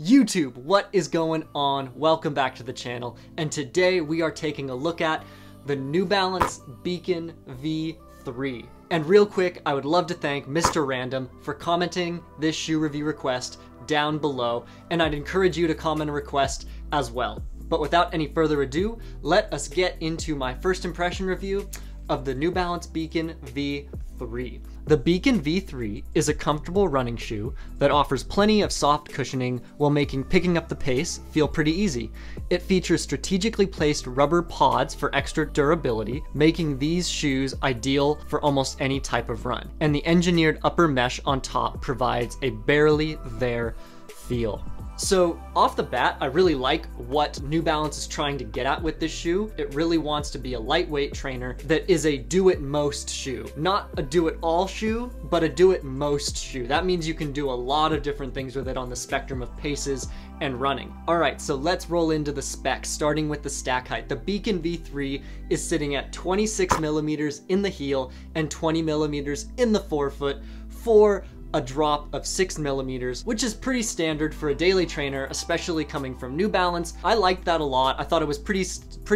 YouTube, what is going on? Welcome back to the channel, and today we are taking a look at the New Balance Beacon v3. And real quick, I would love to thank Mr. Random for commenting this shoe review request down below, and I'd encourage you to comment a request as well. But without any further ado, let us get into my first impression review of the New Balance Beacon v3. The Beacon v3 is a comfortable running shoe that offers plenty of soft cushioning while making picking up the pace feel pretty easy. It features strategically placed rubber pods for extra durability, making these shoes ideal for almost any type of run. And the engineered upper mesh on top provides a barely there feel. So off the bat, I really like what New Balance is trying to get at with this shoe. It really wants to be a lightweight trainer that is a do-it-most shoe. Not a do-it-all shoe, but a do-it-most shoe. That means you can do a lot of different things with it on the spectrum of paces and running. All right, so let's roll into the specs, starting with the stack height. The Beacon v3 is sitting at 26 millimeters in the heel and 20 millimeters in the forefoot for a drop of 6 millimeters, which is pretty standard for a daily trainer, especially coming from New Balance. I liked that a lot. I thought it was pretty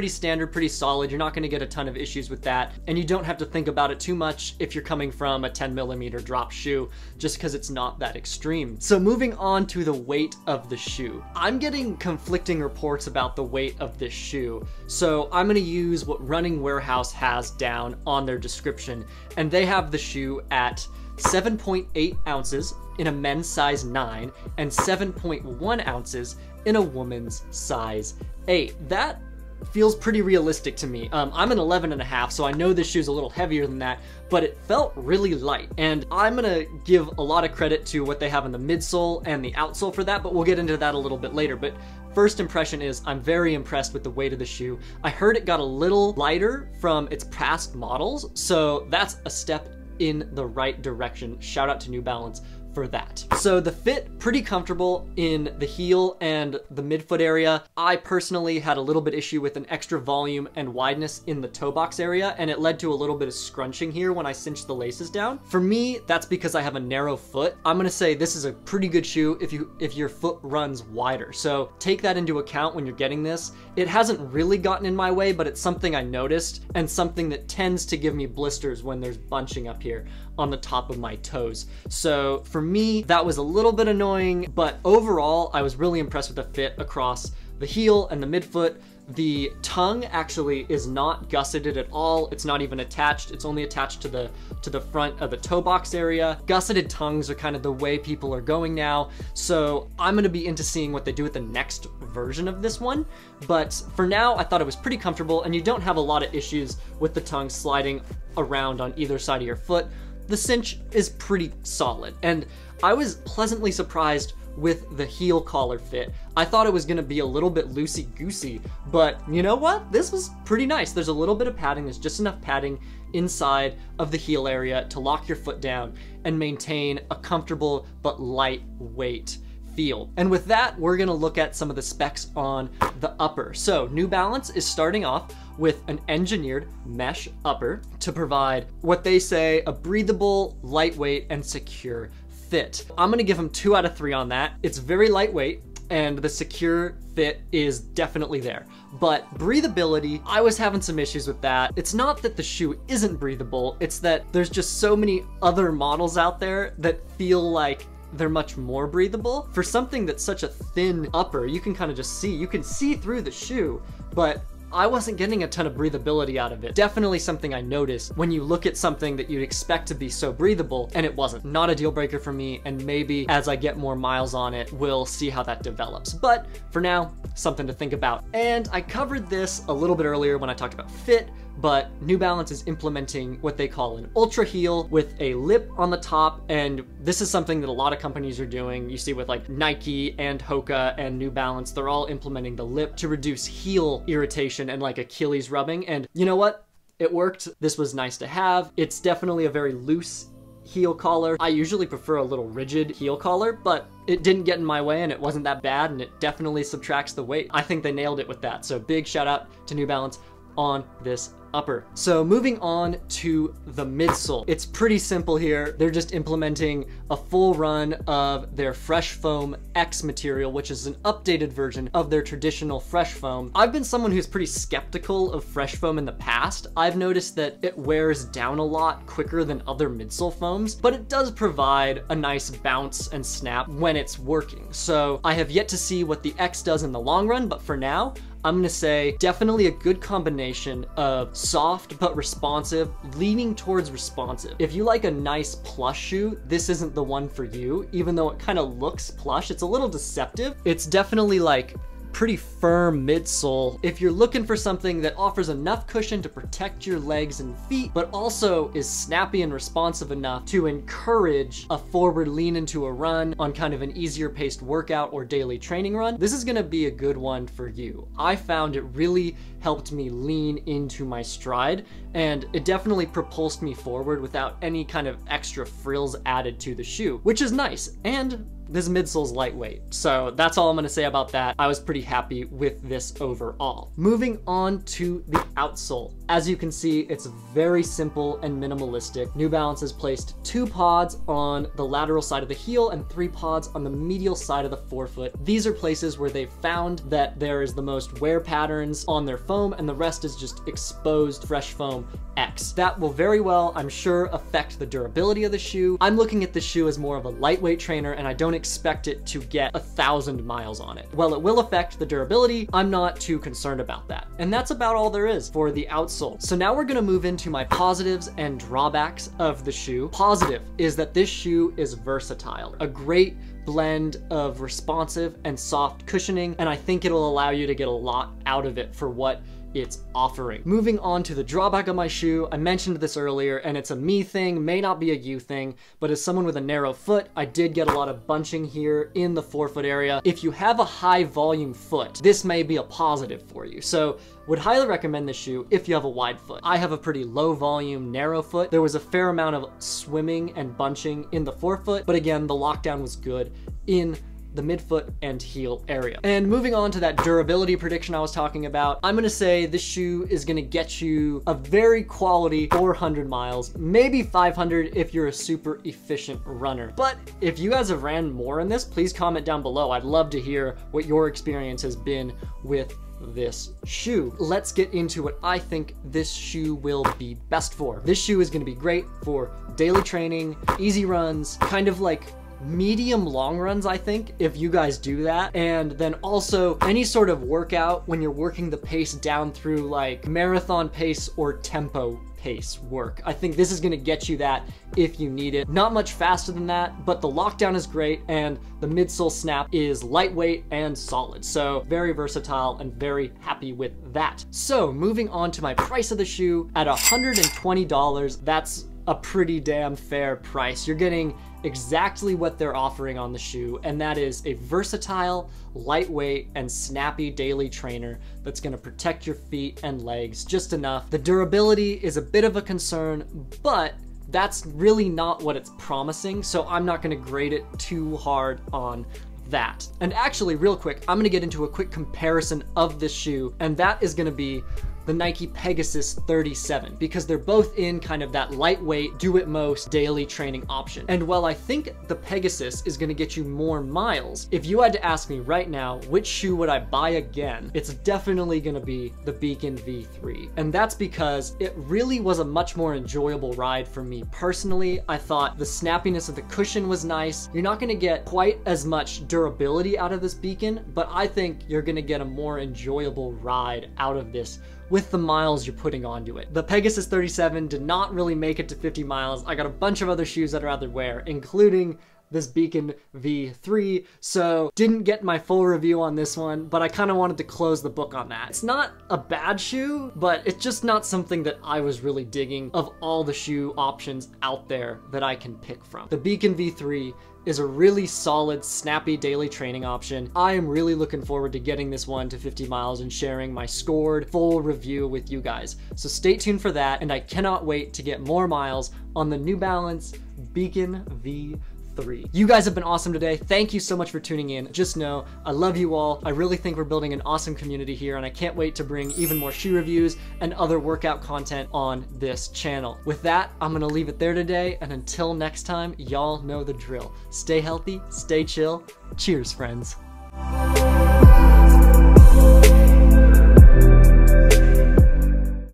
standard, pretty solid. You're not gonna get a ton of issues with that. And you don't have to think about it too much if you're coming from a 10 millimeter drop shoe, just because it's not that extreme. So moving on to the weight of the shoe. I'm getting conflicting reports about the weight of this shoe. So I'm gonna use what Running Warehouse has down on their description. And they have the shoe at 7.8 ounces in a men's size 9 and 7.1 ounces in a woman's size 8. That feels pretty realistic to me. I'm an 11.5, so I know this shoe's a little heavier than that, but it felt really light. And I'm gonna give a lot of credit to what they have in the midsole and the outsole for that, but we'll get into that a little bit later. But first impression is I'm very impressed with the weight of the shoe. I heard it got a little lighter from its past models, so that's a step in the right direction. Shout out to New Balance for that. So the fit, pretty comfortable in the heel and the midfoot area. I personally had a little bit issue with an extra volume and wideness in the toe box area, and it led to a little bit of scrunching here when I cinched the laces down. For me, that's because I have a narrow foot. I'm gonna say this is a pretty good shoe if your foot runs wider. So take that into account when you're getting this. It hasn't really gotten in my way, but it's something I noticed and something that tends to give me blisters when there's bunching up here on the top of my toes. So for me, that was a little bit annoying, but overall, I was really impressed with the fit across the heel and the midfoot. The tongue actually is not gusseted at all. It's not even attached. It's only attached to the front of the toe box area. Gusseted tongues are kind of the way people are going now. So I'm gonna be into seeing what they do with the next version of this one. But for now, I thought it was pretty comfortable, and you don't have a lot of issues with the tongue sliding around on either side of your foot. The cinch is pretty solid, and I was pleasantly surprised with the heel collar fit. I thought it was gonna be a little bit loosey-goosey, but you know what? This was pretty nice. There's a little bit of padding. There's just enough padding inside of the heel area to lock your foot down and maintain a comfortable but lightweight feel. And with that, we're gonna look at some of the specs on the upper. So New Balance is starting off with an engineered mesh upper to provide what they say a breathable, lightweight, and secure fit. I'm gonna give them 2 out of 3 on that. It's very lightweight, and the secure fit is definitely there. But breathability, I was having some issues with that. It's not that the shoe isn't breathable, it's that there's just so many other models out there that feel like they're much more breathable. For something that's such a thin upper, you can kind of just see, you can see through the shoe, but I wasn't getting a ton of breathability out of it. Definitely something I noticed when you look at something that you'd expect to be so breathable, and it wasn't. Not a deal breaker for me, and maybe as I get more miles on it, we'll see how that develops. But for now, something to think about. And I covered this a little bit earlier when I talked about fit, but New Balance is implementing what they call an ultra heel with a lip on the top, and this is something that a lot of companies are doing. You see with like Nike and Hoka and New Balance, they're all implementing the lip to reduce heel irritation and like Achilles rubbing, and you know what? It worked. This was nice to have. It's definitely a very loose heel collar. I usually prefer a little rigid heel collar, but it didn't get in my way and it wasn't that bad, and it definitely subtracts the weight. I think they nailed it with that, so big shout out to New Balance on this upper. So moving on to the midsole. It's pretty simple here. They're just implementing a full run of their Fresh Foam X material, which is an updated version of their traditional Fresh Foam. I've been someone who's pretty skeptical of Fresh Foam in the past. I've noticed that it wears down a lot quicker than other midsole foams, but it does provide a nice bounce and snap when it's working. So I have yet to see what the X does in the long run, but for now, I'm gonna say definitely a good combination of soft but responsive, leaning towards responsive. If you like a nice plush shoe, this isn't the one for you, even though it kind of looks plush. It's a little deceptive. It's definitely like pretty firm midsole. If you're looking for something that offers enough cushion to protect your legs and feet, but also is snappy and responsive enough to encourage a forward lean into a run on kind of an easier paced workout or daily training run, this is gonna be a good one for you. I found it really helped me lean into my stride, and it definitely propulsed me forward without any kind of extra frills added to the shoe, which is nice. And this midsole's lightweight. So that's all I'm gonna say about that. I was pretty happy with this overall. Moving on to the outsole. As you can see, it's very simple and minimalistic. New Balance has placed 2 pods on the lateral side of the heel and 3 pods on the medial side of the forefoot. These are places where they've found that there is the most wear patterns on their foam, and the rest is just exposed Fresh Foam X. That will very well, I'm sure, affect the durability of the shoe. I'm looking at the shoe as more of a lightweight trainer, and I don't expect it to get 1,000 miles on it. While it will affect the durability, I'm not too concerned about that. And that's about all there is for the outsole. So now we're gonna move into my positives and drawbacks of the shoe. Positive is that this shoe is versatile. A great blend of responsive and soft cushioning, and I think it'll allow you to get a lot out of it for what it's offering. Moving on to the drawback of my shoe, I mentioned this earlier, and it's a me thing, may not be a you thing, but as someone with a narrow foot, I did get a lot of bunching here in the forefoot area. If you have a high volume foot, this may be a positive for you. So would highly recommend this shoe if you have a wide foot. I have a pretty low volume, narrow foot. There was a fair amount of swimming and bunching in the forefoot, but again, the lockdown was good in the midfoot and heel area. And moving on to that durability prediction I was talking about, I'm gonna say this shoe is gonna get you a very quality 400 miles, maybe 500 if you're a super efficient runner. But if you guys have ran more in this, please comment down below. I'd love to hear what your experience has been with this shoe. Let's get into what I think this shoe will be best for. This shoe is gonna be great for daily training, easy runs, kind of like medium long runs, I think, if you guys do that. And then also any sort of workout when you're working the pace down through like marathon pace or tempo pace work. I think this is gonna get you that if you need it. Not much faster than that, but the lockdown is great and the midsole snap is lightweight and solid. So very versatile and very happy with that. So moving on to my price of the shoe at $120, that's a pretty damn fair price. You're getting exactly what they're offering on the shoe, and that is a versatile, lightweight, and snappy daily trainer that's gonna protect your feet and legs just enough. The durability is a bit of a concern, but that's really not what it's promising, so I'm not gonna grade it too hard on that. And actually, real quick, I'm gonna get into a quick comparison of this shoe, and that is gonna be the Nike Pegasus 37, because they're both in kind of that lightweight, do it most daily training option. And while I think the Pegasus is gonna get you more miles, if you had to ask me right now, which shoe would I buy again? It's definitely gonna be the Beacon v3. And that's because it really was a much more enjoyable ride for me personally. I thought the snappiness of the cushion was nice. You're not gonna get quite as much durability out of this Beacon, but I think you're gonna get a more enjoyable ride out of this with the miles you're putting onto it. The Pegasus 37 did not really make it to 50 miles. I got a bunch of other shoes that I'd rather wear, including this Beacon v3, so didn't get my full review on this one, but I kind of wanted to close the book on that. It's not a bad shoe, but it's just not something that I was really digging of all the shoe options out there that I can pick from. The Beacon v3 is a really solid, snappy daily training option. I am really looking forward to getting this one to 50 miles and sharing my scored full review with you guys. So stay tuned for that, and I cannot wait to get more miles on the New Balance Beacon v3. V3. You guys have been awesome today. Thank you so much for tuning in. Just know I love you all. I really think we're building an awesome community here, and I can't wait to bring even more shoe reviews and other workout content on this channel. With that, I'm gonna leave it there today, and until next time, y'all know the drill. Stay healthy, stay chill. Cheers, friends.